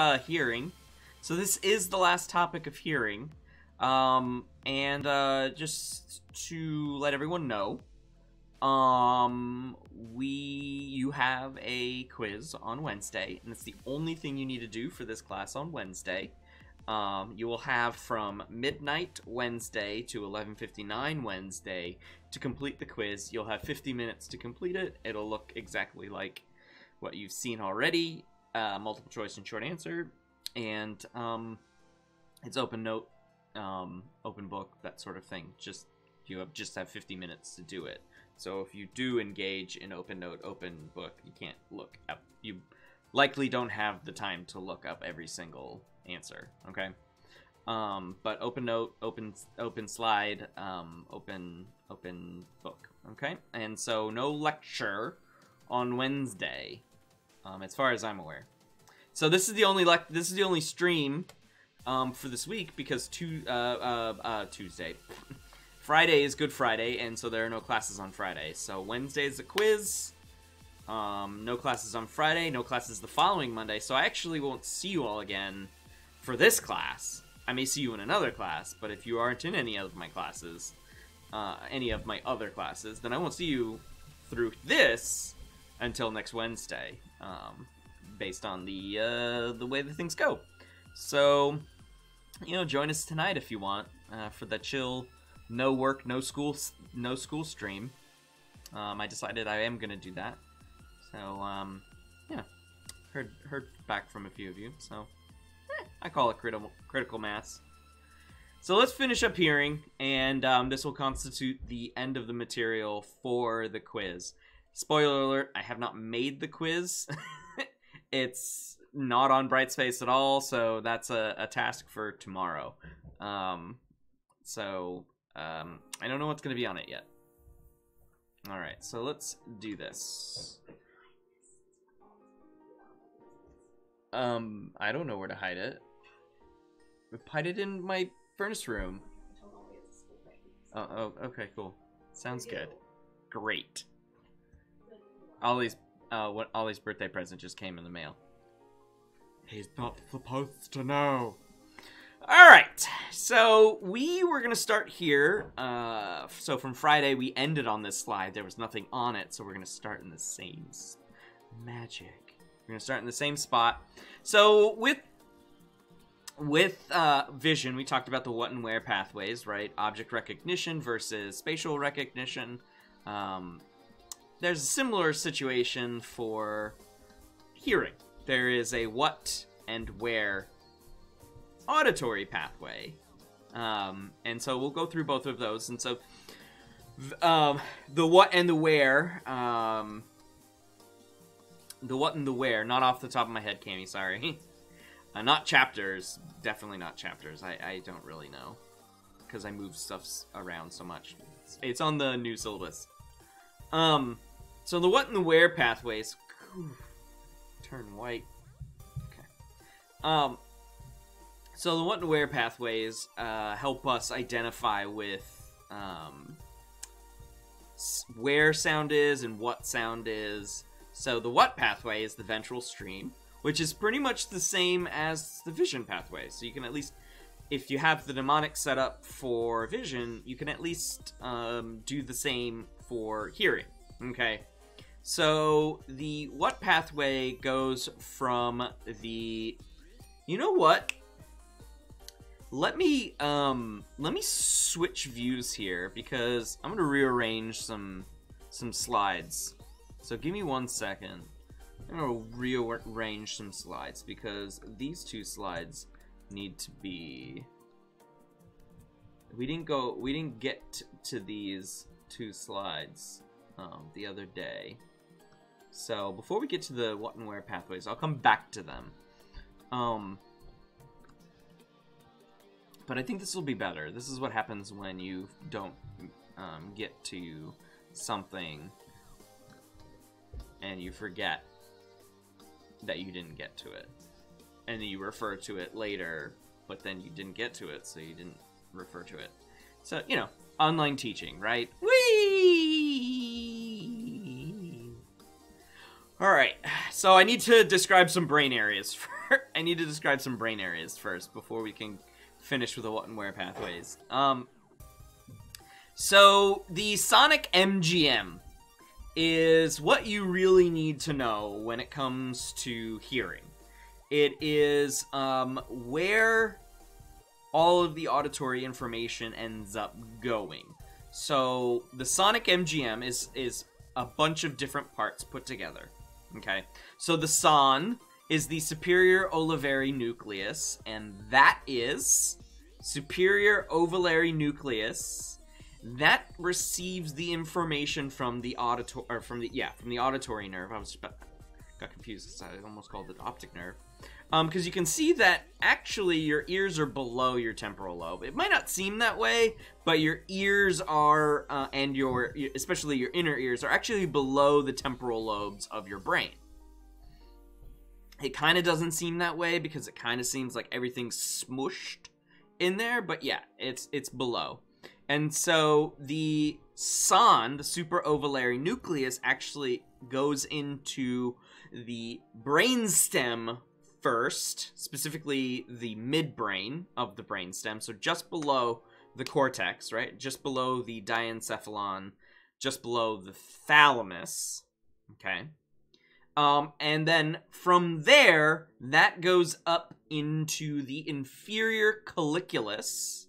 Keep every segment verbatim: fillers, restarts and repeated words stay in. uh, hearing. So this is the last topic of hearing. Um, and uh, just to let everyone know, um, we you have a quiz on Wednesday, and it's the only thing you need to do for this class on Wednesday. Um, you will have from midnight Wednesday to eleven fifty-nine Wednesday to complete the quiz. You'll have fifty minutes to complete it. It'll look exactly like what you've seen already, uh, multiple choice and short answer, and um, it's open note, um, open book, that sort of thing. Just you have just have fifty minutes to do it. So if you do engage in open note, open book, you can't look up. You likely don't have the time to look up every single answer, okay? Um, but open note, open open slide, um, open open book, okay? And so no lecture on Wednesday, um, as far as I'm aware. So this is the only lec this is the only stream um, for this week, because two uh, uh, uh, Tuesday, Friday is Good Friday, and so there are no classes on Friday. So Wednesday is a quiz. Um, no classes on Friday, no classes the following Monday, so I actually won't see you all again for this class. I may see you in another class, but if you aren't in any of my classes, uh, any of my other classes, then I won't see you through this until next Wednesday, um, based on the, uh, the way that things go. So, you know, join us tonight if you want, uh, for the chill, no work, no school, no school stream. Um, I decided I am gonna do that. So, um, yeah, heard heard back from a few of you, so eh, I call it critical critical mass. So let's finish up hearing, and um, this will constitute the end of the material for the quiz. Spoiler alert, I have not made the quiz. It's not on Brightspace at all, so that's a, a task for tomorrow. Um, so, um, I don't know what's going to be on it yet. All right, so let's do this. Um, I don't know where to hide it. Hide it in my furnace room. Oh, oh okay, cool. Sounds good. Great. Ollie's, uh, what Ollie's birthday present just came in the mail. He's not supposed to know. All right, so we were gonna start here. Uh, so from Friday, we ended on this slide. There was nothing on it, so we're gonna start in the same magic. We're gonna start in the same spot. So with with uh, vision, we talked about the what and where pathways, right? Object recognition versus spatial recognition. Um, there's a similar situation for hearing. There is a what and where auditory pathway, um, and so we'll go through both of those. And so um, the what and the where. Um, The what and the where, not off the top of my head, Cammy, sorry. uh, not chapters, definitely not chapters. I, I don't really know, because I move stuff around so much. It's, it's on the new syllabus. Um, so the what and the where pathways, whew, turn white. Okay. Um, so the what and where pathways uh, help us identify with um, where sound is and what sound is. So the what pathway is the ventral stream, which is pretty much the same as the vision pathway. So you can at least, if you have the mnemonic set up for vision, you can at least um, do the same for hearing, okay? So the what pathway goes from the, you know what? Let me, um, let me switch views here, because I'm gonna rearrange some, some slides. So give me one second. I'm going to rearrange some slides, because these two slides need to be... We didn't go... We didn't get to these two slides um, the other day. So before we get to the what and where pathways, I'll come back to them. Um, but I think this will be better. This is what happens when you don't um, get to something and you forget that you didn't get to it. And then you refer to it later, but then you didn't get to it, so you didn't refer to it. So, you know, online teaching, right? Whee! All right, so I need to describe some brain areas first. I need to describe some brain areas first before we can finish with the what and where pathways. Um, so the Sonic M G N is what you really need to know when it comes to hearing. It is um, where all of the auditory information ends up going. So the Sonic M G N is is a bunch of different parts put together. Okay, so the S O N is the superior olivary nucleus, and that is superior ovillary nucleus. That receives the information from the auditory, or from the yeah, from the auditory nerve. I was got confused. I almost called it optic nerve, um, because you can see that actually your ears are below your temporal lobe. It might not seem that way, but your ears are, uh, and your especially your inner ears are actually below the temporal lobes of your brain. It kind of doesn't seem that way because it kind of seems like everything's smooshed in there, but yeah, it's it's below. And so the S O N, the supraovillary nucleus, actually goes into the brainstem first, specifically the midbrain of the brainstem, so just below the cortex, right? Just below the diencephalon, just below the thalamus, okay? Um, and then from there, that goes up into the inferior colliculus,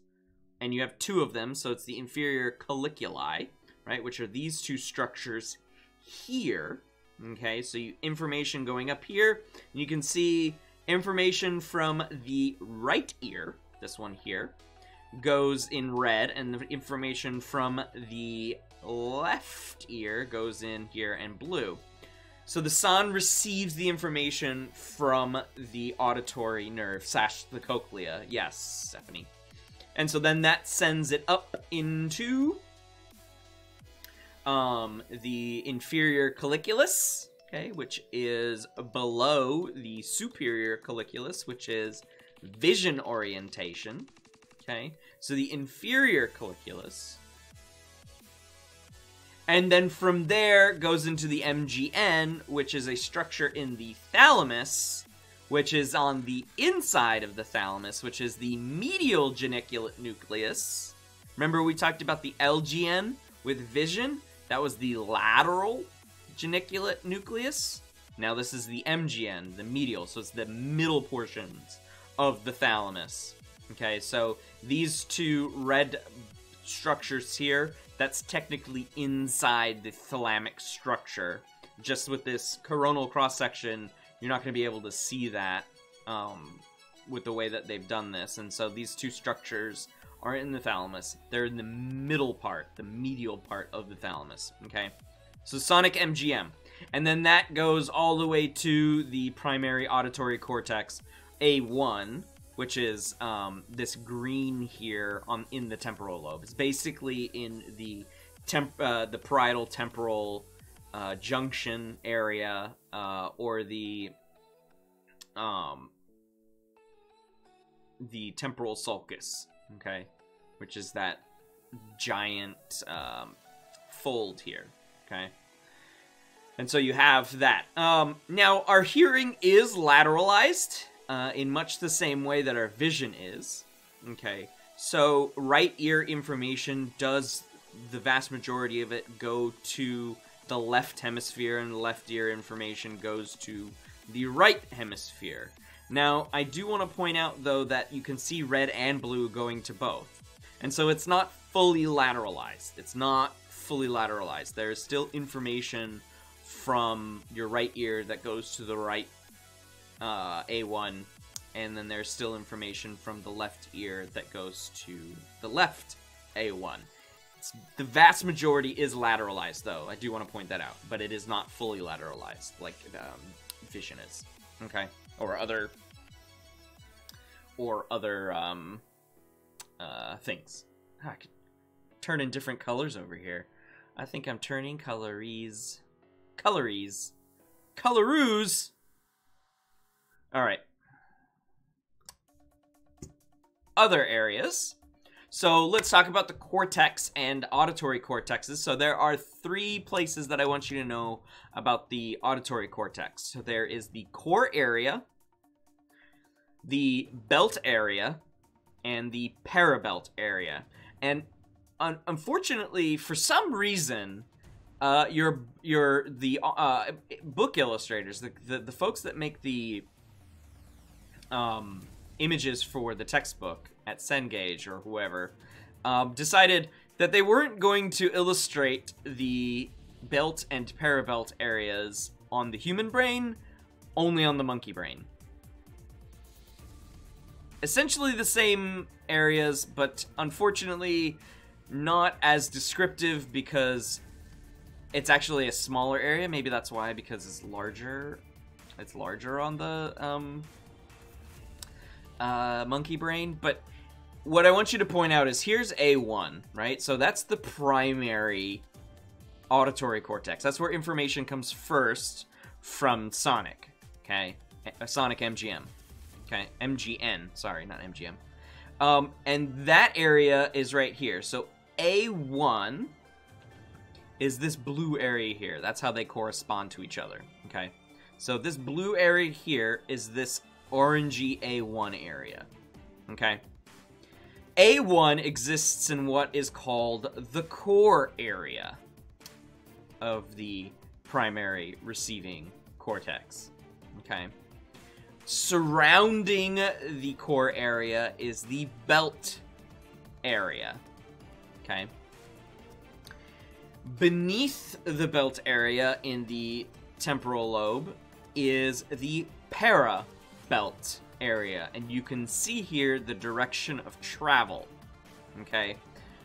and you have two of them, so it's the inferior colliculi, right, which are these two structures here, okay? So you, information going up here, and you can see information from the right ear, this one here, goes in red, and the information from the left ear goes in here in blue. So the S O N receives the information from the auditory nerve, slash the cochlea. Yes, Stephanie. And so then that sends it up into um, the inferior colliculus, okay, which is below the superior colliculus, which is vision orientation, okay? So the inferior colliculus. And then from there goes into the M G N, which is a structure in the thalamus, which is on the inside of the thalamus, which is the medial geniculate nucleus. Remember we talked about the L G N with vision? That was the lateral geniculate nucleus. Now this is the M G N, the medial, so it's the middle portions of the thalamus. Okay, so these two red structures here, that's technically inside the thalamic structure. Just with this coronal cross-section, you're not going to be able to see that um, with the way that they've done this. And so these two structures are in the thalamus. They're in the middle part, the medial part of the thalamus, okay? So Sonic M G M. And then that goes all the way to the primary auditory cortex A one, which is um, this green here on in the temporal lobe. It's basically in the temp, uh, the parietal temporal uh, junction area, uh, or the um, the temporal sulcus, okay, which is that giant um, fold here, okay. And so you have that. Um, now our hearing is lateralized. Uh, in much the same way that our vision is, okay? So right ear information does, the vast majority of it, go to the left hemisphere, and left ear information goes to the right hemisphere. Now, I do want to point out, though, that you can see red and blue going to both. And so it's not fully lateralized. It's not fully lateralized. There is still information from your right ear that goes to the right Uh, A one, and then there's still information from the left ear that goes to the left A one. It's, the vast majority is lateralized, though. I do want to point that out, but it is not fully lateralized like um, vision is, okay? Or other, or other um, uh, things. Oh, I could turn in different colors over here. I think I'm turning colorees, colorees, colorees. All right. Other areas. So let's talk about the cortex and auditory cortexes. So there are three places that I want you to know about the auditory cortex. So there is the core area, the belt area and the parabelt area. And un unfortunately, for some reason, uh, your your the uh, book illustrators, the, the the folks that make the um, images for the textbook at Cengage or whoever, um, decided that they weren't going to illustrate the belt and parabelt areas on the human brain, only on the monkey brain. Essentially the same areas, but unfortunately not as descriptive because it's actually a smaller area. Maybe that's why, because it's larger. It's larger on the um, uh, monkey brain. But what I want you to point out is here's A one, right? So that's the primary auditory cortex. That's where information comes first from Sonic, okay? Sonic M G M. Okay, M G N, sorry, not M G M. Um, and that area is right here. So A one is this blue area here. That's how they correspond to each other, okay? So this blue area here is this orangey A one area, okay? A one exists in what is called the core area of the primary receiving cortex, okay? Surrounding the core area is the belt area, okay? Beneath the belt area in the temporal lobe is the parabelt area, and you can see here the direction of travel, okay?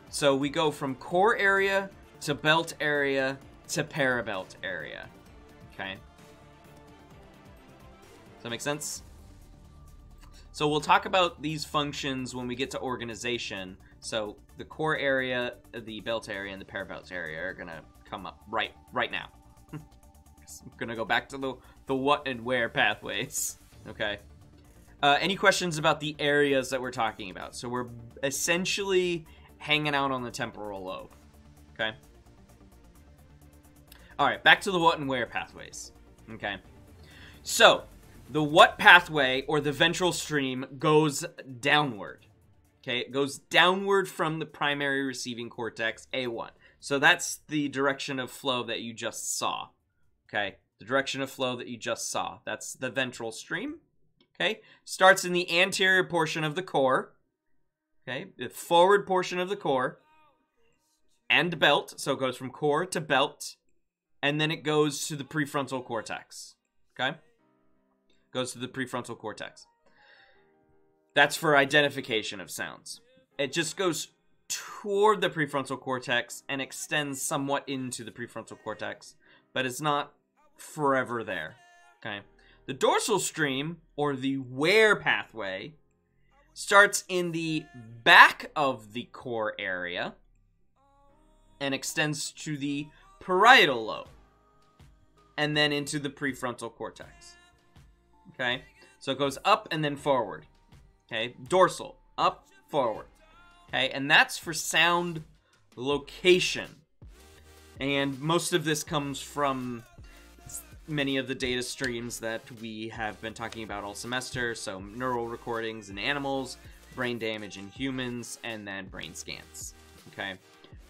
So we go from core area to belt area to parabelt area, okay? That make sense? So we'll talk about these functions when we get to organization. So the core area, the belt area, and the parabelt area are gonna come up right right now. I'm gonna go back to the the what and where pathways. Okay. Uh, any questions about the areas that we're talking about? So we're essentially hanging out on the temporal lobe. Okay. All right, back to the what and where pathways. Okay. So the what pathway, or the ventral stream, goes downward, okay? It goes downward from the primary receiving cortex, A one. So that's the direction of flow that you just saw, okay? The direction of flow that you just saw. That's the ventral stream, okay? Starts in the anterior portion of the core, okay? The forward portion of the core and belt. So it goes from core to belt, and then it goes to the prefrontal cortex, okay? Goes to the prefrontal cortex. That's for identification of sounds. It just goes toward the prefrontal cortex and extends somewhat into the prefrontal cortex, but it's not forever there, okay? The dorsal stream, or the where pathway, starts in the back of the core area and extends to the parietal lobe and then into the prefrontal cortex. Okay, so it goes up and then forward. Okay, dorsal, up, forward. Okay, and that's for sound location. And most of this comes from many of the data streams that we have been talking about all semester. So neural recordings in animals, brain damage in humans, and then brain scans. Okay,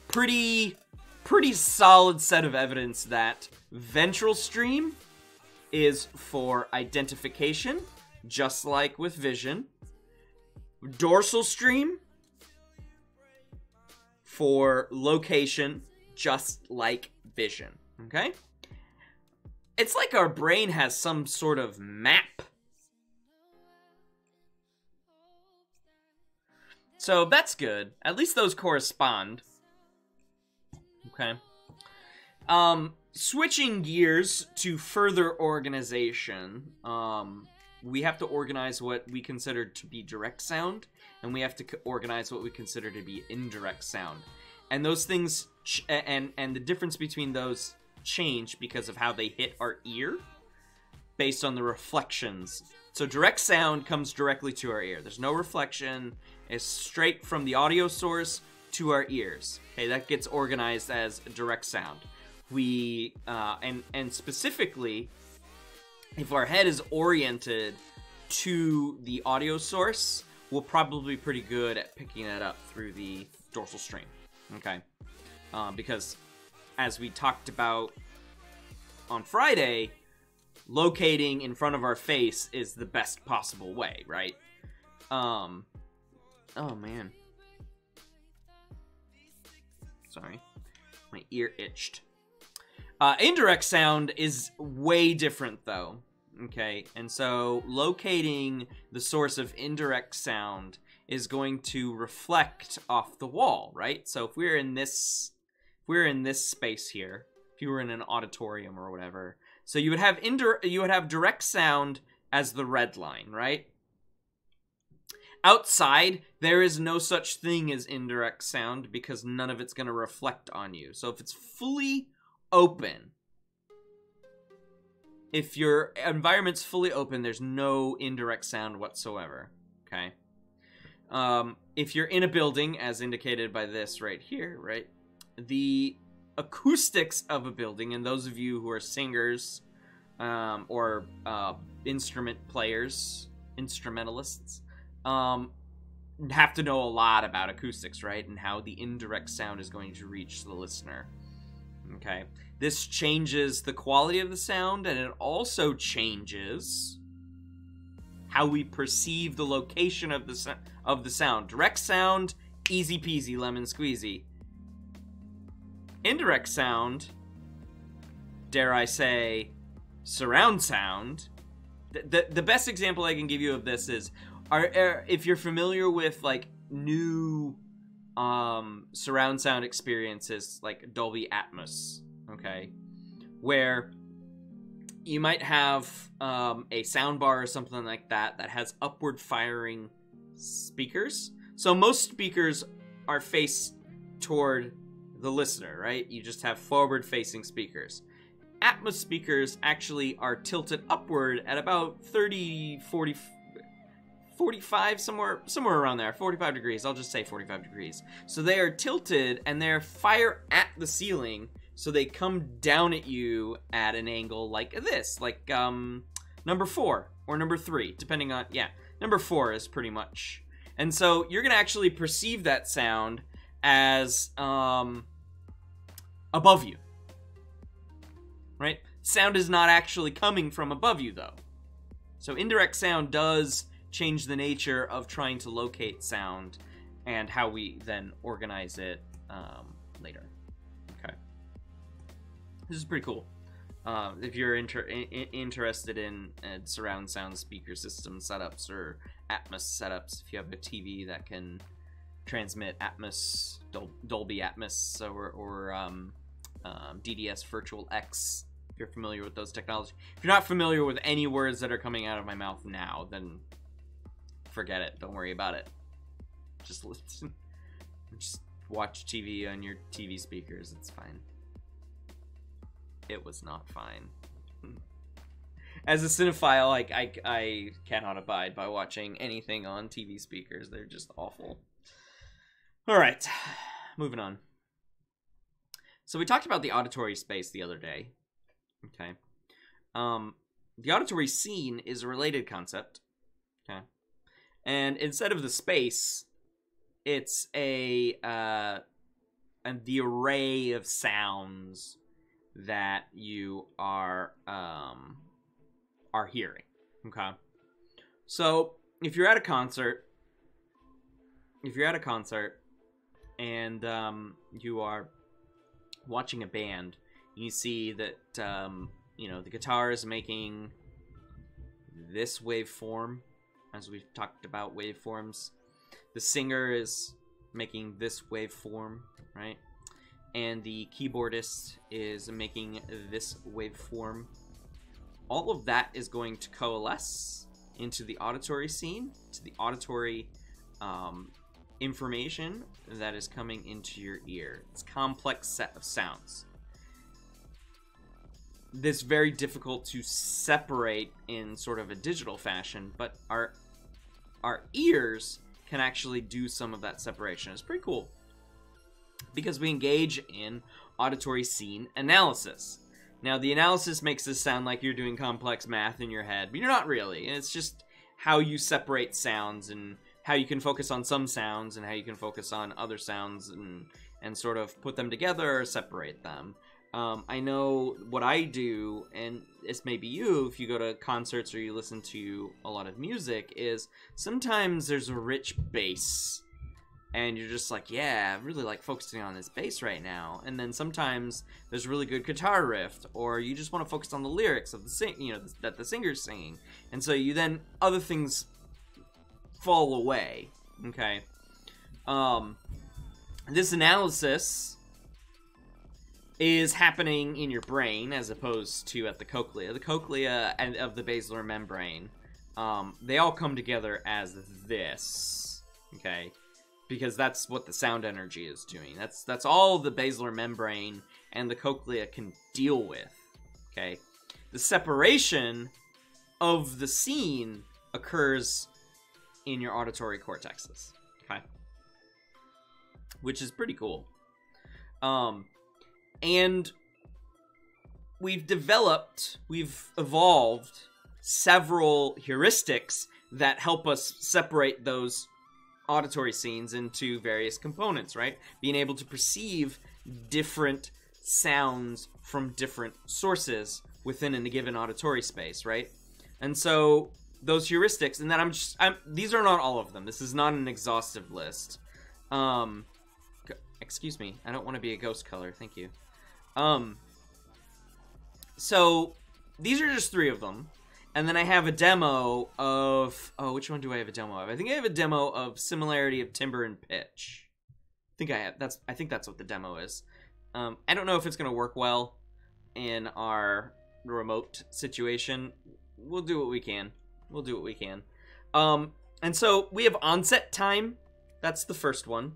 pretty, pretty solid set of evidence that ventral stream is for identification, just like with vision. Dorsal stream for location, just like vision, okay? It's like our brain has some sort of map. So that's good. At least those correspond. Okay. Um... Switching gears to further organization, um, we have to organize what we consider to be direct sound, and we have to organize what we consider to be indirect sound. And those things, ch and, and the difference between those change because of how they hit our ear based on the reflections. So direct sound comes directly to our ear. There's no reflection. It's straight from the audio source to our ears. Okay, that gets organized as direct sound. We, uh, and, and specifically, if our head is oriented to the audio source, we'll probably be pretty good at picking that up through the dorsal stream, okay? Uh, because as we talked about on Friday, locating in front of our face is the best possible way, right? Um, oh man. Sorry, my ear itched. Uh, indirect sound is way different though, okay? And so locating the source of indirect sound is going to reflect off the wall, right? So if we're in this, if we're in this space here, if you were in an auditorium or whatever, so you would have indir- you would have direct sound as the red line, right? Outside, there is no such thing as indirect sound because none of it's going to reflect on you. So if it's fully open, if your environment's fully open, there's no indirect sound whatsoever, okay? Um, if you're in a building, as indicated by this right here, right, the acoustics of a building, and those of you who are singers um, or uh, instrument players, instrumentalists, um, have to know a lot about acoustics, right, and how the indirect sound is going to reach the listener, okay? This changes the quality of the sound, and it also changes how we perceive the location of the of the sound. Direct sound, easy peasy, lemon squeezy. Indirect sound, dare I say, surround sound. The, the, the best example I can give you of this is, are, are, if you're familiar with like new um, surround sound experiences like Dolby Atmos, okay, where you might have um, a sound bar or something like that that has upward firing speakers. So most speakers are faced toward the listener, right? You just have forward facing speakers. Atmos speakers actually are tilted upward at about thirty, forty, forty-five, somewhere, somewhere around there, forty-five degrees. I'll just say forty-five degrees. So they are tilted and they're fire at the ceiling. So they come down at you at an angle like this, like um, number four or number three, depending on, yeah, number four is pretty much. And so you're gonna actually perceive that sound as um, above you, right? Sound is not actually coming from above you though. So indirect sound does change the nature of trying to locate sound and how we then organize it um, later. This is pretty cool. Uh, if you're inter in interested in uh, surround sound speaker system setups or Atmos setups, if you have a T V that can transmit Atmos, Dol Dolby Atmos, or, or um, um, D D S Virtual X, if you're familiar with those technologies. If you're not familiar with any words that are coming out of my mouth now, then forget it. Don't worry about it. Just listen. Just watch T V on your T V speakers. It's fine. It was not fine. As a cinephile, like I, I cannot abide by watching anything on T V speakers. They're just awful. All right, moving on. So we talked about the auditory space the other day. Okay. Um, the auditory scene is a related concept. Okay. And instead of the space, it's a uh, and the array of sounds that you are um are hearing. Okay, so if you're at a concert, if you're at a concert and um you are watching a band, you see that um you know the guitar is making this waveform, as we've talked about waveforms, the singer is making this waveform, right? And the keyboardist is making this waveform. All of that is going to coalesce into the auditory scene, to the auditory um, information that is coming into your ear. It's a complex set of sounds. This is very difficult to separate in sort of a digital fashion, but our, our ears can actually do some of that separation. It's pretty cool, because we engage in auditory scene analysis. Now, the analysis makes this sound like you're doing complex math in your head, but you're not really. And it's just how you separate sounds and how you can focus on some sounds and how you can focus on other sounds and, and sort of put them together or separate them. Um, I know what I do, and this may be you if you go to concerts or you listen to a lot of music, is sometimes there's a rich bass and you're just like, yeah, I really like focusing on this bass right now. And then sometimes there's a really good guitar riff, or you just want to focus on the lyrics of the sing, you know, that the singer's singing. And so you then, other things fall away, okay? Um, this analysis is happening in your brain as opposed to at the cochlea. The cochlea and of the basilar membrane, um, they all come together as this, okay? Because that's what the sound energy is doing. That's that's all the basilar membrane and the cochlea can deal with, okay? The separation of the scene occurs in your auditory cortexes, okay? Which is pretty cool. Um, and we've developed, we've evolved several heuristics that help us separate those auditory scenes into various components, right? Being able to perceive different sounds from different sources within a given auditory space, right? And so those heuristics, and that I'm just, I'm, these are not all of them. This is not an exhaustive list. Um, excuse me, I don't want to be a ghost color. Thank you. Um, so these are just three of them. And then I have a demo of, oh, which one do I have a demo of? I think I have a demo of similarity of timbre and pitch. I think I have, that's, I think that's what the demo is. Um, I don't know if it's going to work well in our remote situation. We'll do what we can. We'll do what we can. Um, and so we have onset time. That's the first one.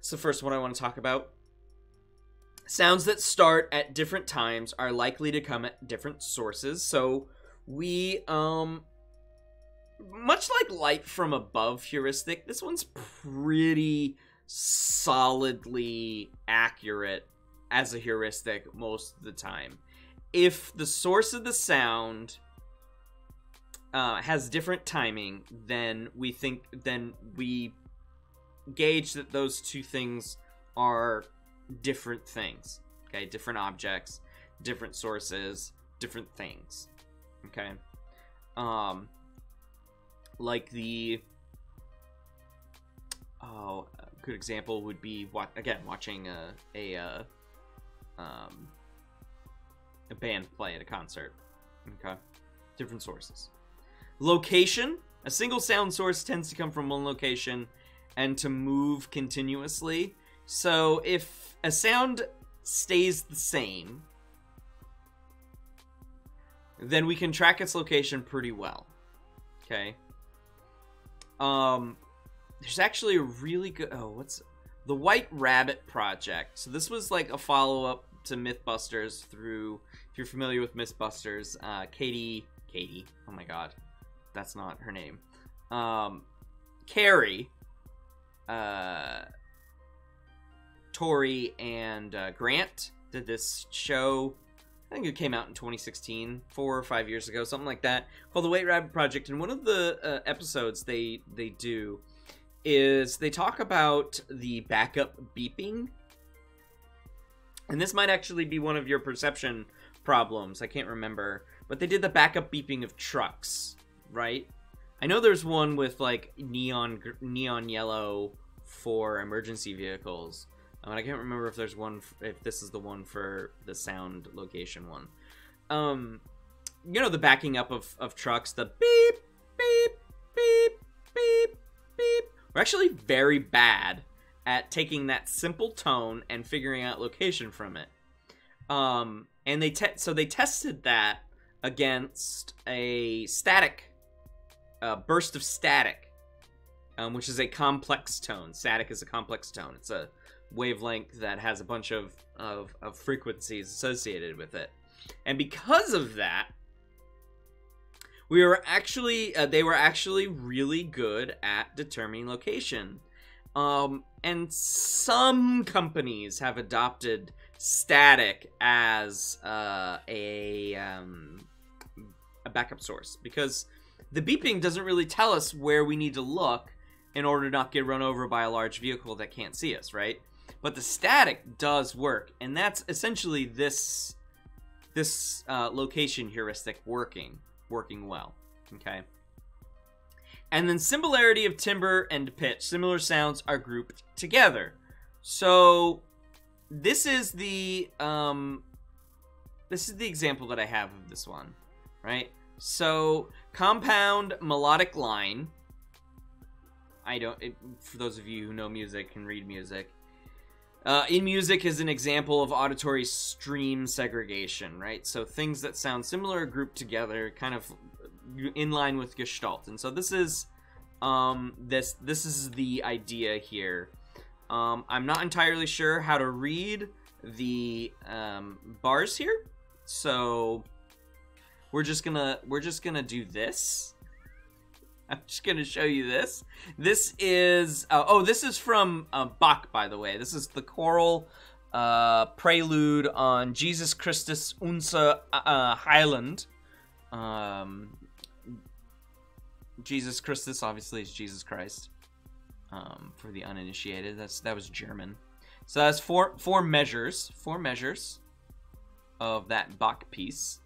It's the first one I want to talk about. Sounds that start at different times are likely to come at different sources. So we, um, much like light from above heuristic, this one's pretty solidly accurate as a heuristic most of the time. If the source of the sound uh, has different timing, then we think, then we gauge that those two things are different things, okay? Different objects, different sources, different things, okay? Um, like the, oh, a good example would be, what again, watching a, a, uh, um, a band play at a concert, okay? Different sources. Location, a single sound source tends to come from one location and to move continuously. So if a sound stays the same, then we can track its location pretty well, okay? Um, there's actually a really good, oh, what's, The White Rabbit Project. So this was like a follow-up to MythBusters through, if you're familiar with MythBusters, uh, Katie, Katie, oh my god, that's not her name. Um, Carrie, uh... Tori and uh, Grant did this show, I think it came out in twenty sixteen, four or five years ago, something like that, called The White Rabbit Project. And one of the uh, episodes they they do is they talk about the backup beeping. And this might actually be one of your perception problems, I can't remember. But they did the backup beeping of trucks, right? I know there's one with like neon, neon yellow for emergency vehicles. I mean, I can't remember if there's one, if this is the one for the sound location one. Um, you know, the backing up of, of trucks, the beep, beep, beep, beep, beep. We're actually very bad at taking that simple tone and figuring out location from it. Um, and they te so they tested that against a static, a burst of static, um, which is a complex tone. Static is a complex tone. It's a wavelength that has a bunch of, of, of frequencies associated with it. And because of that, we were actually, uh, they were actually really good at determining location. Um, and some companies have adopted static as uh, a um, a backup source, because the beeping doesn't really tell us where we need to look in order to not get run over by a large vehicle that can't see us, right? But the static does work, and that's essentially this this uh, location heuristic working working well, okay? And then similarity of timbre and pitch. Similar sounds are grouped together. So this is the um, this is the example that I have of this one, right? So compound melodic line. I don't. It, for those of you who know music and read music, uh, in music is an example of auditory stream segregation, right? So things that sound similar are grouped together, kind of in line with Gestalt. And so this is um, this this is the idea here. Um, I'm not entirely sure how to read the um, bars here, so we're just gonna we're just gonna do this. I'm just gonna show you this. This is uh, oh, this is from uh, Bach, by the way. This is the choral uh, prelude on Jesus Christus' Unser uh, Heiland. Um, Jesus Christus obviously is Jesus Christ. Um, for the uninitiated, that's that was German. So that's four four measures, four measures of that Bach piece.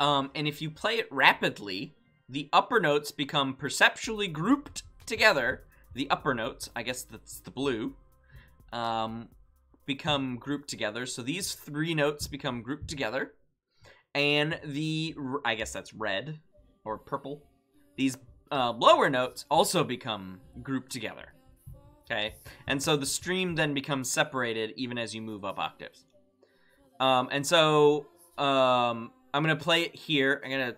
Um, and if you play it rapidly, the upper notes become perceptually grouped together. The upper notes, I guess that's the blue, um, become grouped together. So these three notes become grouped together. And the, I guess that's red or purple. These uh, lower notes also become grouped together, okay? And so the stream then becomes separated even as you move up octaves. Um, and so um, I'm gonna play it here. I'm gonna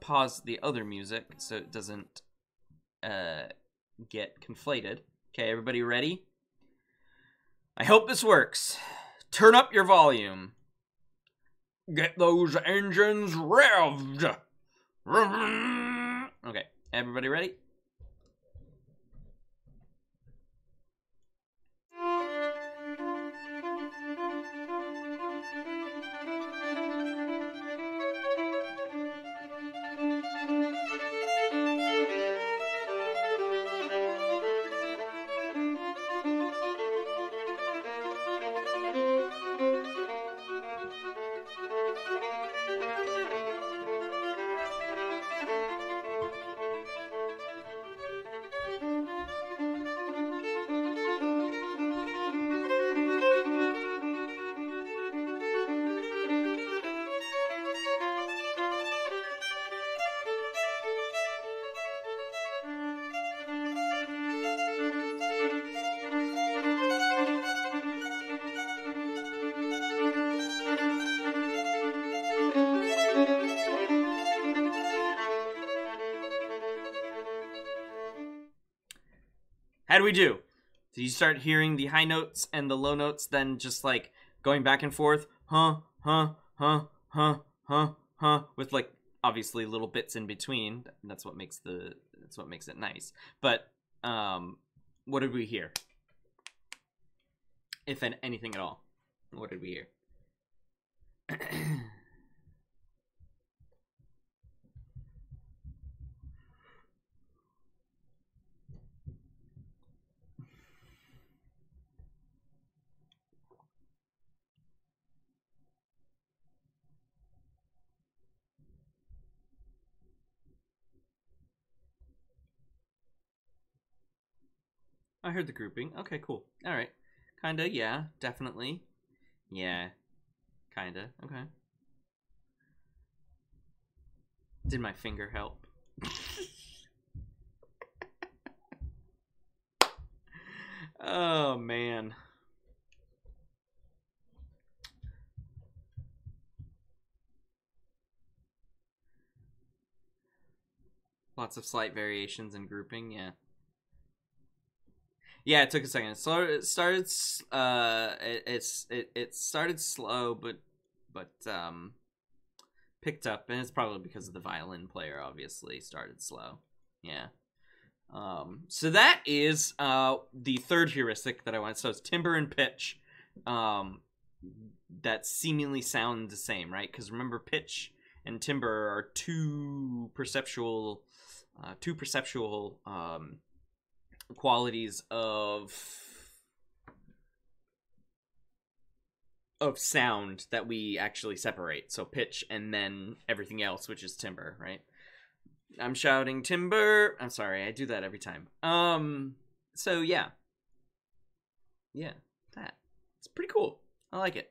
pause the other music so it doesn't uh, get conflated. Okay, everybody ready? I hope this works. Turn up your volume. Get those engines revved. Okay, everybody ready? How do we do? So you start hearing the high notes and the low notes, then just like going back and forth, huh, huh, huh, huh, huh, huh, with like obviously little bits in between. That's what makes the that's what makes it nice. But um, what did we hear? If anything at all, what did we hear? I heard the grouping. Okay, cool. All right. Kinda, yeah, definitely. Yeah, kinda. Okay. Did my finger help? Oh, man. Lots of slight variations in grouping, yeah. Yeah, it took a second. So it started. Uh, it, it's it, it started slow, but but um, picked up, and it's probably because of the violin player. Obviously, started slow. Yeah. Um. So that is uh the third heuristic that I wanted. So it's timbre and pitch, um, that seemingly sound the same, right? Because remember, pitch and timbre are two perceptual, uh, two perceptual um, qualities of of sound that we actually separate. So pitch and then everything else, which is timbre, right? I'm shouting timbre. I'm sorry, I do that every time. Um, so yeah, yeah, that it's pretty cool. I like it.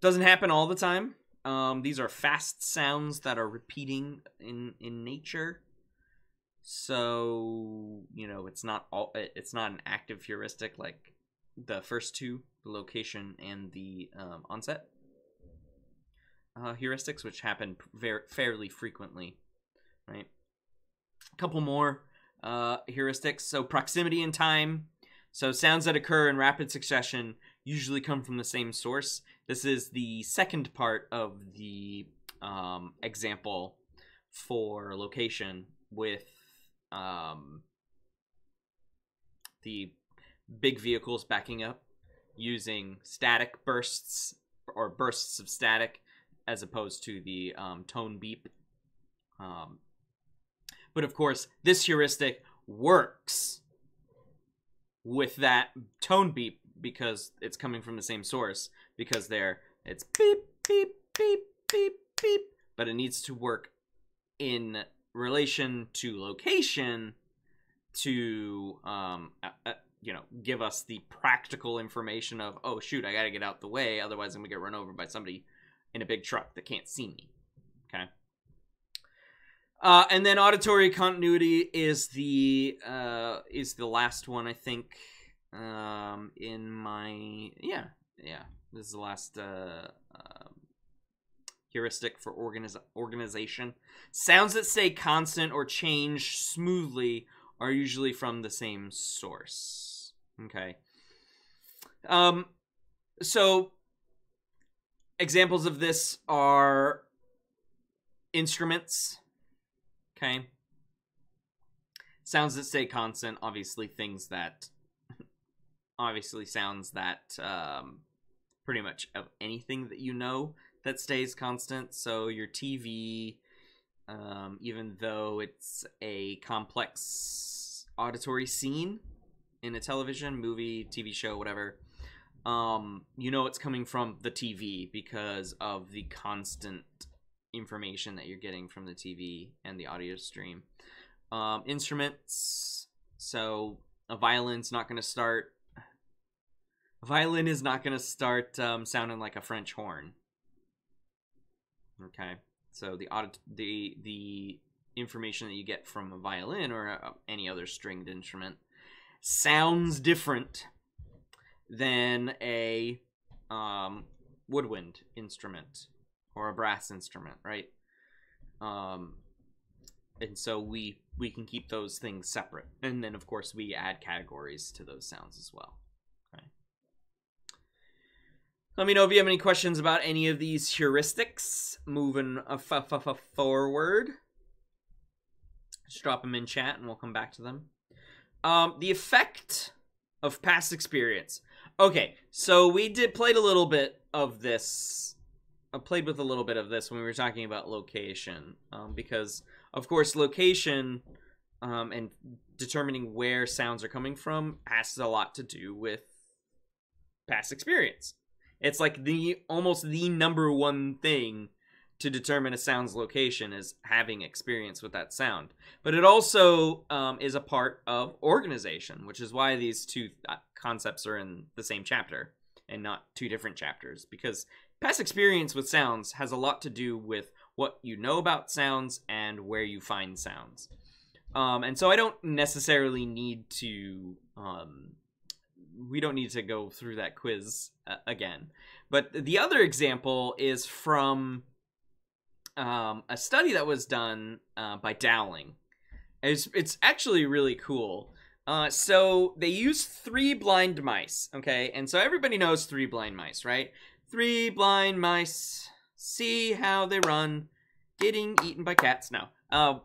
Doesn't happen all the time. Um, these are fast sounds that are repeating in in nature. So you know, it's not all. It's not an active heuristic like the first two, the location and the um, onset uh, heuristics, which happen very fairly frequently, right? A couple more uh, heuristics. So proximity and time. So sounds that occur in rapid succession usually come from the same source. This is the second part of the um, example for location with um, the big vehicles backing up using static bursts or bursts of static as opposed to the um, tone beep. Um, but of course, this heuristic works with that tone beep because it's coming from the same source, because there it's beep, beep, beep, beep, beep, but it needs to work in relation to location to, um, uh, uh, you know, give us the practical information of, oh, shoot, I got to get out the way. Otherwise, I'm going to get run over by somebody in a big truck that can't see me. Okay. Uh, and then auditory continuity is the uh, is the last one, I think, um, in my, yeah, yeah. This is the last uh, uh, heuristic for organiz organization. Sounds that stay constant or change smoothly are usually from the same source. Okay. Um, so examples of this are instruments. Okay. Sounds that stay constant, obviously things that, obviously sounds that, um, pretty much of anything that you know that stays constant. So your T V, um, even though it's a complex auditory scene in a television, movie, T V show, whatever, um, you know it's coming from the T V because of the constant information that you're getting from the T V and the audio stream. Um, instruments, so a violin's not going to start, a violin is not going to start um, sounding like a French horn. Okay, so the audit, the the information that you get from a violin or a, any other stringed instrument sounds different than a um, woodwind instrument or a brass instrument, right? Um, and so we we can keep those things separate. And then, of course, we add categories to those sounds as well. Okay. Let me know if you have any questions about any of these heuristics moving forward. Just drop them in chat and we'll come back to them. Um, the effect of past experience. Okay, so we did played a little bit of this... I played with a little bit of this when we were talking about location, um, because of course location um, and determining where sounds are coming from has a lot to do with past experience. It's like the almost the number one thing to determine a sound's location is having experience with that sound. But it also um, is a part of organization, which is why these two concepts are in the same chapter and not two different chapters, because past experience with sounds has a lot to do with what you know about sounds and where you find sounds. Um, and so I don't necessarily need to, um, we don't need to go through that quiz uh, again. But the other example is from um, a study that was done uh, by Dowling. It's, it's actually really cool. Uh, so they used three blind mice, okay? And so everybody knows three blind mice, right? Three blind mice, see how they run, getting eaten by cats. No, uh,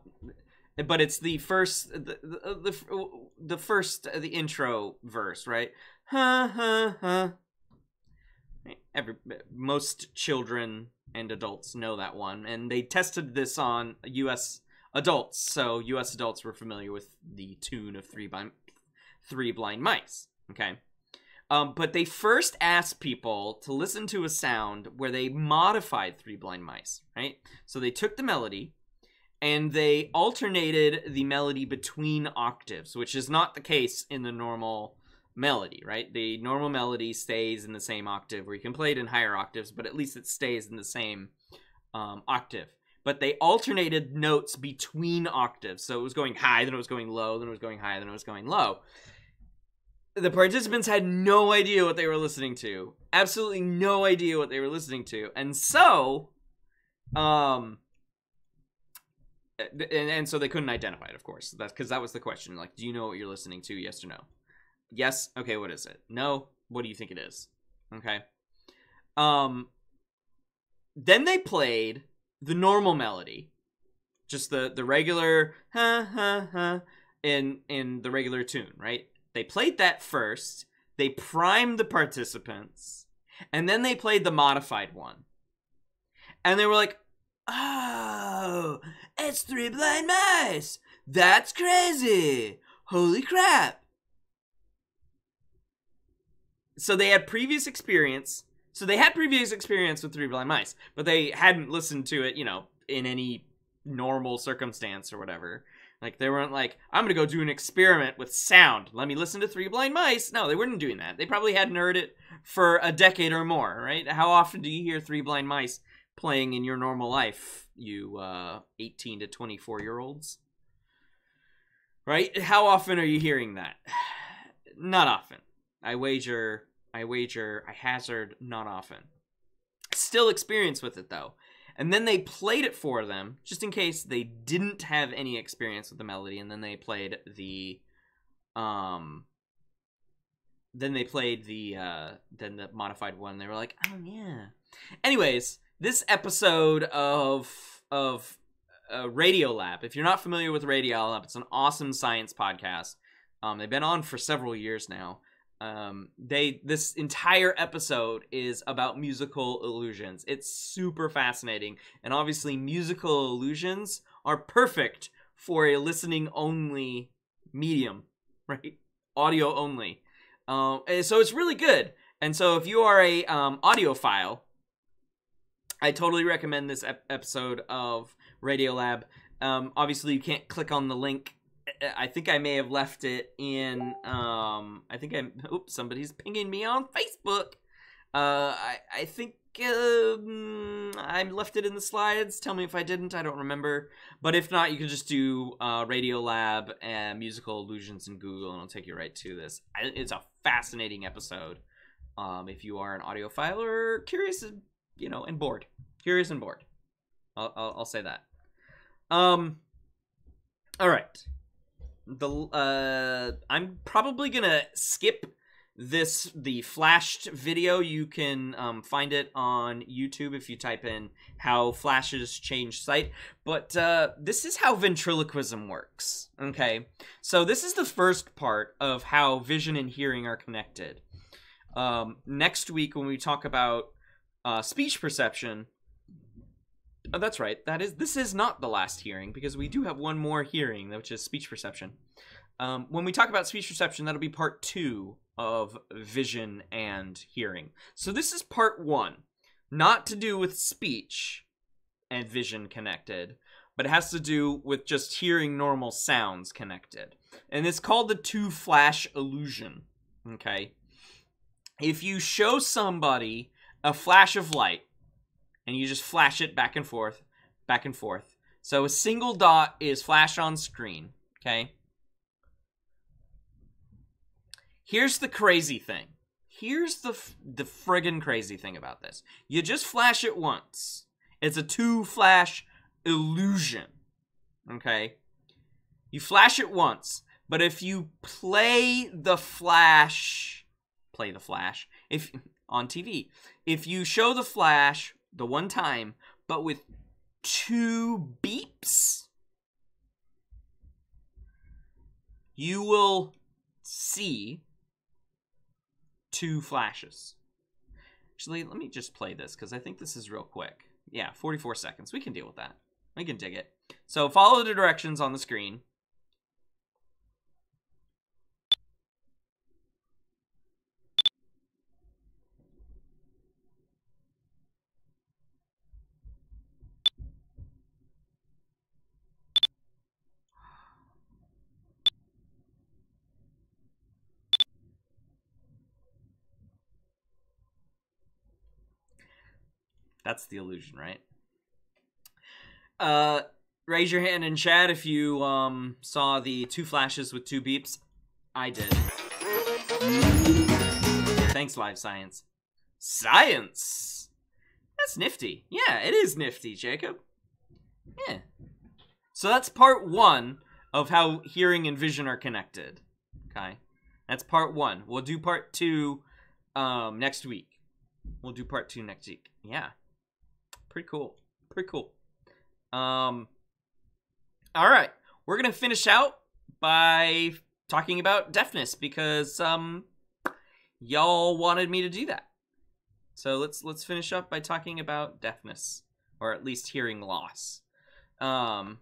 but it's the first, the the, the, the first, the intro verse, right? Ha ha ha. every most children and adults know that one, and they tested this on U S adults, so U S adults were familiar with the tune of three blind, three blind mice, okay? Um, but they first asked people to listen to a sound where they modified Three Blind Mice, right? So they took the melody, and they alternated the melody between octaves, which is not the case in the normal melody, right? The normal melody stays in the same octave, where you can play it in higher octaves, but at least it stays in the same um, octave. But they alternated notes between octaves, so it was going high, then it was going low, then it was going high, then it was going low. The participants had no idea what they were listening to. Absolutely no idea what they were listening to. And so, um, and, and so they couldn't identify it, of course. That's because that was the question. Like, do you know what you're listening to? Yes or no? Yes. Okay, what is it? No. What do you think it is? Okay. Um, then they played the normal melody. Just the, the regular, ha, ha, ha, in, in the regular tune, right? They played that first, they primed the participants, and then they played the modified one. And they were like, oh, it's Three Blind Mice. That's crazy. Holy crap. So they had previous experience. So they had previous experience with Three Blind Mice, but they hadn't listened to it, you know, in any normal circumstance or whatever. Like, they weren't like, I'm going to go do an experiment with sound. Let me listen to Three Blind Mice. No, they weren't doing that. They probably hadn't heard it for a decade or more, right? How often do you hear Three Blind Mice playing in your normal life, you uh, eighteen to twenty-four-year-olds? Right? How often are you hearing that? Not often. I wager, I wager, I hazard not often. Still experience with it, though. And then they played it for them, just in case they didn't have any experience with the melody. And then they played the, um, then they played the, uh, then the modified one. They were like, oh yeah. Anyways, this episode of, of uh, Radiolab, if you're not familiar with Radiolab, it's an awesome science podcast. Um, they've been on for several years now. Um, they, this entire episode is about musical illusions. It's super fascinating. And obviously musical illusions are perfect for a listening only medium, right? Audio only. Um, uh, so it's really good. And so if you are a, um, audiophile, I totally recommend this ep episode of Radiolab. Um, obviously you can't click on the link. I think I may have left it in, um, I think I'm, oops, somebody's pinging me on Facebook. Uh, I, I think um, I left it in the slides. Tell me if I didn't, I don't remember. But if not, you can just do uh, Radiolab and Musical Illusions in Google, and it'll take you right to this. It's a fascinating episode. Um, if you are an audiophile or curious, you know, and bored. Curious and bored. I'll, I'll, I'll say that. Um, all right. The uh, I'm probably gonna skip this the flashed video. You can um, find it on YouTube if you type in how flashes change sight. But uh, this is how ventriloquism works. Okay, so this is the first part of how vision and hearing are connected. Um, next week when we talk about uh, speech perception. Oh, that's right. That is, this is not the last hearing, because we do have one more hearing, which is speech perception. Um, when we talk about speech perception, that'll be part two of vision and hearing. So this is part one, not to do with speech and vision connected, but it has to do with just hearing normal sounds connected. And it's called the two flash illusion. Okay. If you show somebody a flash of light, and you just flash it back and forth, back and forth. So a single dot is flashed on screen, okay? Here's the crazy thing. Here's the, f the friggin' crazy thing about this. You just flash it once. It's a two-flash illusion, okay? You flash it once, but if you play the flash, play the flash, if on T V, if you show the flash the one time, but with two beeps, you will see two flashes. Actually, let me just play this because I think this is real quick. Yeah, forty-four seconds. We can deal with that. We can dig it. So follow the directions on the screen. That's the illusion, right? Uh, raise your hand in chat if you um, saw the two flashes with two beeps. I did. Thanks, Live Science. Science! That's nifty. Yeah, it is nifty, Jacob. Yeah. So that's part one of how hearing and vision are connected. Okay? That's part one. We'll do part two um, next week. We'll do part two next week. Yeah. Pretty cool. Pretty cool. Um, all right. We're going to finish out by talking about deafness because um, y'all wanted me to do that. So let's let's finish up by talking about deafness, or at least hearing loss. Um,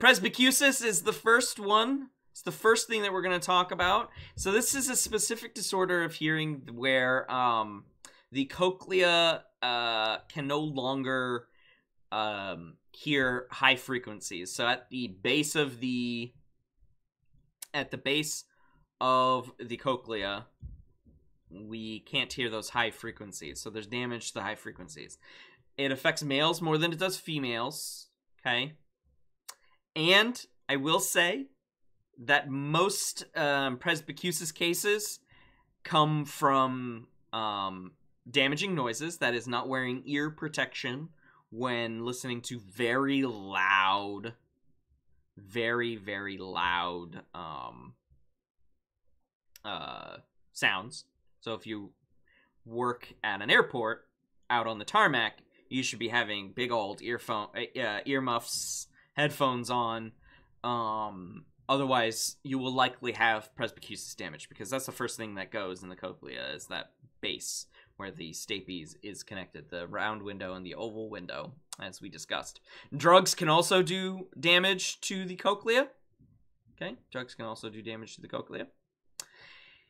presbycusis is the first one. It's the first thing that we're going to talk about. So this is a specific disorder of hearing where um, the cochlea Uh, can no longer um, hear high frequencies. So at the base of the at the base of the cochlea, we can't hear those high frequencies. So there's damage to the high frequencies. It affects males more than it does females. Okay, and I will say that most um, presbycusis cases come from um, damaging noises, that is not wearing ear protection when listening to very loud, very, very loud um, uh, sounds. So if you work at an airport out on the tarmac, you should be having big old earphone, uh, earmuffs, headphones on. Um, otherwise, you will likely have presbycusis damage because that's the first thing that goes in the cochlea is that bass, where the stapes is connected, the round window and the oval window, as we discussed. Drugs can also do damage to the cochlea. Okay, drugs can also do damage to the cochlea.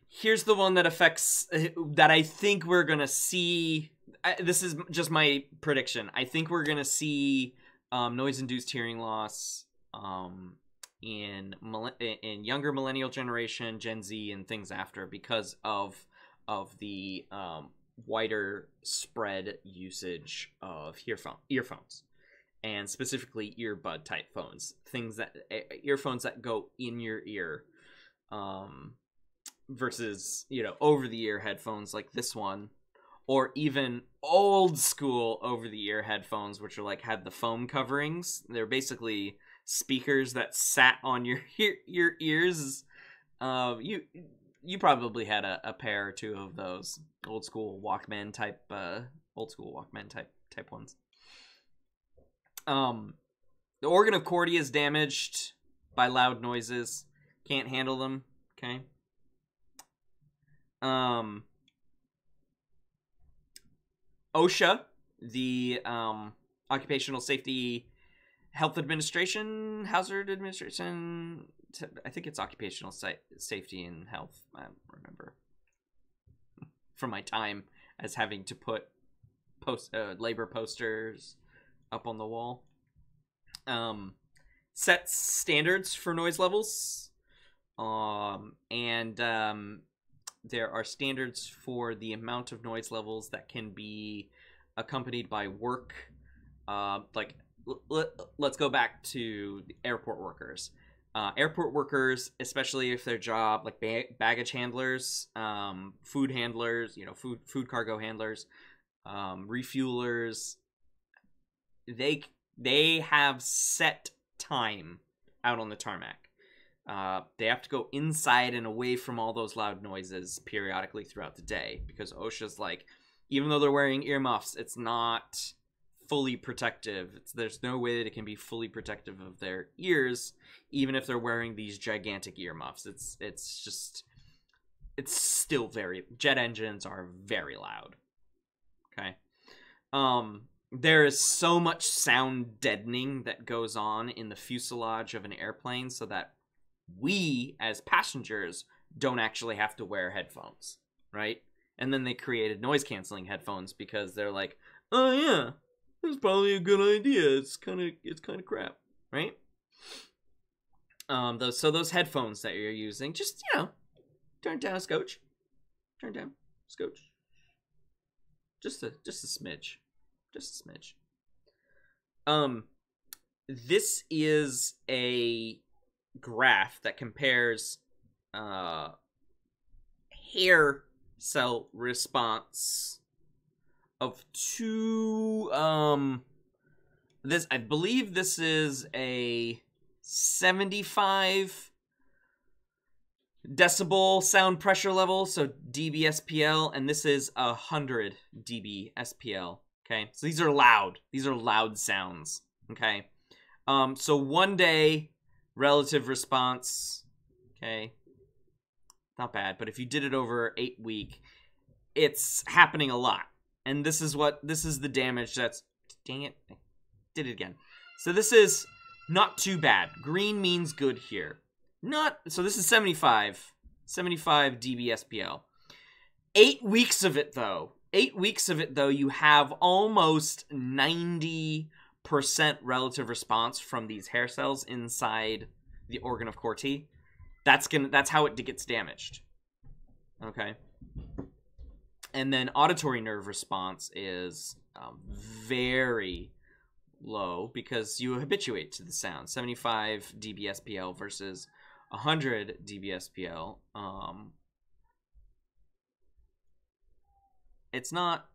Here's the one that affects, that I think we're going to see, I, this is just my prediction, I think we're going to see um, noise-induced hearing loss um, in, in younger millennial generation, Gen Z, and things after, because of, of the um, wider spread usage of earphone earphones, and specifically earbud type phones, things that earphones that go in your ear, um, versus you know over the ear headphones like this one, or even old school over the ear headphones which are like had the foam coverings. They're basically speakers that sat on your your, your ears. Uh, you. You probably had a, a pair or two of those old school Walkman type, uh, old school Walkman type type ones. Um, the organ of Corti is damaged by loud noises. Can't handle them. Okay. Um, OSHA, the um, Occupational Safety Health Administration, Hazard Administration. I think it's Occupational Safety and Health. I don't remember from my time as having to put post uh, labor posters up on the wall. Um, sets standards for noise levels, um, and um, there are standards for the amount of noise levels that can be accompanied by work. Uh, like let, let's go back to the airport workers. Uh, airport workers, especially if their job, like ba baggage handlers, um, food handlers, you know, food food cargo handlers, um, refuelers, they they have set time out on the tarmac. Uh, they have to go inside and away from all those loud noises periodically throughout the day because OSHA's like, even though they're wearing earmuffs, it's not fully protective. It's, there's no way that it can be fully protective of their ears, even if they're wearing these gigantic earmuffs. It's it's just, it's still very, jet engines are very loud. Okay. Um, there is so much sound deadening that goes on in the fuselage of an airplane so that we, as passengers, don't actually have to wear headphones, right? And then they created noise-canceling headphones because they're like, oh yeah, that's probably a good idea. It's kind of it's kind of crap, right? Um, those so those headphones that you're using, just you know, turn down a scotch, turn down scotch, just a just a smidge, just a smidge. Um, this is a graph that compares uh hair cell response of two um this I believe this is a seventy-five decibel sound pressure level, so D B S P L, and this is a hundred D B S P L. Okay, so these are loud, these are loud sounds. Okay, um so one day relative response, okay, not bad, but if you did it over eight week, it's happening a lot. And this is what, this is the damage that's, dang it, I did it again. So this is not too bad. Green means good here. Not, so this is seventy-five, seventy-five D B S P L. Eight weeks of it though, eight weeks of it though, you have almost ninety percent relative response from these hair cells inside the organ of Corti. That's gonna, that's how it gets damaged. Okay. And then auditory nerve response is um, very low because you habituate to the sound. seventy-five D B S P L versus one hundred D B S P L. Um, it's not,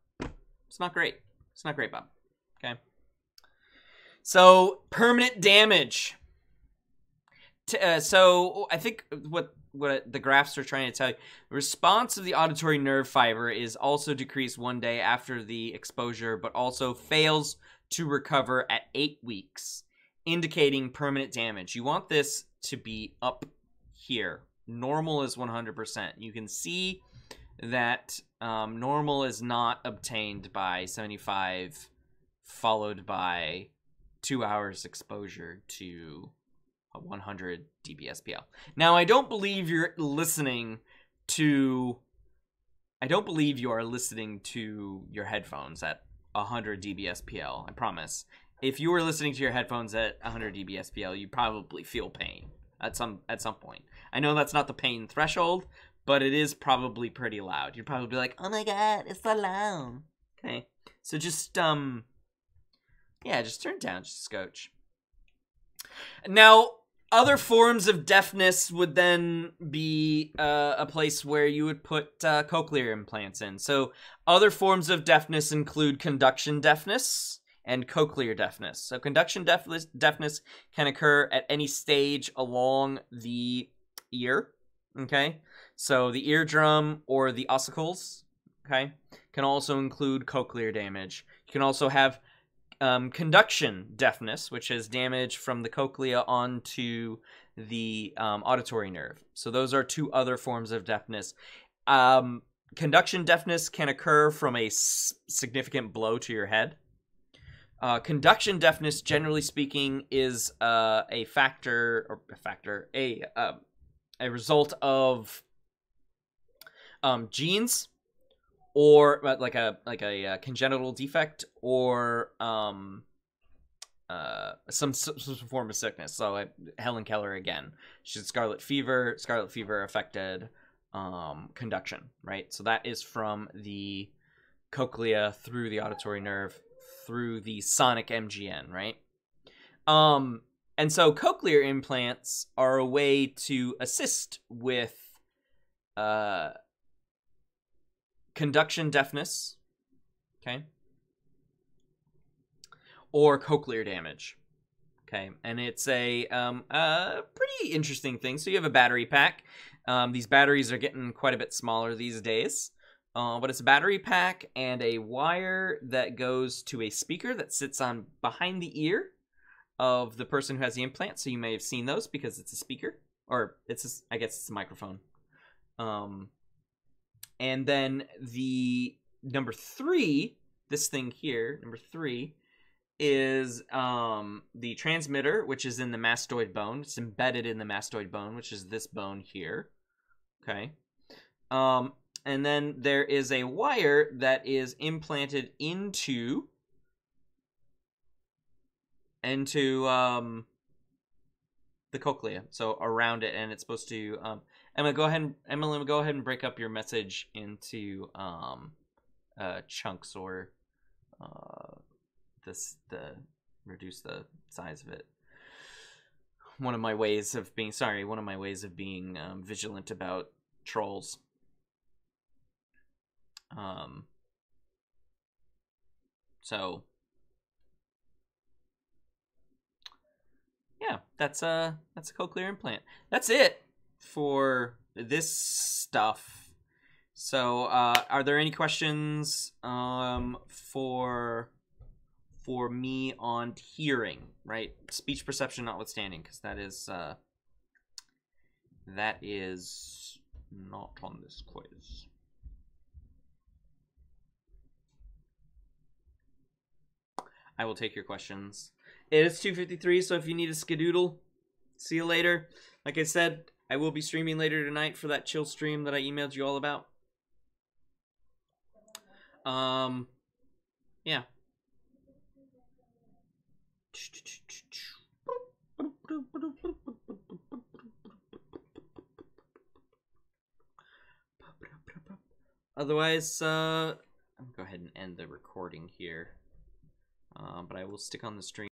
it's not great. It's not great, Bob. Okay. So permanent damage. Uh, so I think what what the graphs are trying to tell you, the response of the auditory nerve fiber is also decreased one day after the exposure, but also fails to recover at eight weeks, indicating permanent damage. You want this to be up here. Normal is one hundred percent. You can see that um, normal is not obtained by seventy-five followed by two hours exposure to one hundred D B S P L. Now, I don't believe you're listening to, I don't believe you are listening to your headphones at one hundred D B S P L, I promise. If you were listening to your headphones at one hundred D B S P L, you probably feel pain at some at some point. I know that's not the pain threshold, but it is probably pretty loud. You'd probably be like, oh my god, it's so loud. Okay, so just, um, yeah, just turn it down, just scotch. Now, other forms of deafness would then be uh, a place where you would put uh, cochlear implants in. So other forms of deafness include conduction deafness and cochlear deafness. So conduction deafness, deafness can occur at any stage along the ear, okay? So the eardrum or the ossicles, okay, can also include cochlear damage. You can also have Um, conduction deafness, which is damage from the cochlea onto the um, auditory nerve. So those are two other forms of deafness. Um, conduction deafness can occur from a s significant blow to your head. Uh, conduction deafness, generally speaking, is uh, a factor or a factor a uh, a result of um, genes, or like a like a uh, congenital defect, or um, uh, some, some form of sickness. So I, Helen Keller again, she's scarlet fever. Scarlet fever affected um, conduction, right? So that is from the cochlea through the auditory nerve through the Sonic M G N, right? Um, and so cochlear implants are a way to assist with Uh, conduction deafness, okay, or cochlear damage, okay, and it's a um, uh, pretty interesting thing. So you have a battery pack. Um, these batteries are getting quite a bit smaller these days, uh, but it's a battery pack and a wire that goes to a speaker that sits on behind the ear of the person who has the implant. So you may have seen those because it's a speaker, or it's a, I guess it's a microphone. Um, And then the number three this thing here, number three, is um, the transmitter, which is in the mastoid bone. It's embedded in the mastoid bone, which is this bone here. Okay. Um, and then there is a wire that is implanted into into um, the cochlea, so around it, and it's supposed to. Um, Emma, go ahead. And, Emma, go ahead and break up your message into um, uh, chunks, or uh, this the reduce the size of it. One of my ways of being sorry. One of my ways of being um, vigilant about trolls. Um. So. Yeah, that's a that's a cochlear implant. That's it for this stuff. So, uh, are there any questions um, for for me on hearing? Right, speech perception notwithstanding, because that is uh, that is not on this quiz. I will take your questions. It is two fifty-three, so if you need a skedoodle, see you later. Like I said, I will be streaming later tonight for that chill stream that I emailed you all about. Um, yeah. Otherwise, uh, I'm going to go ahead and end the recording here. Uh, but I will stick on the stream.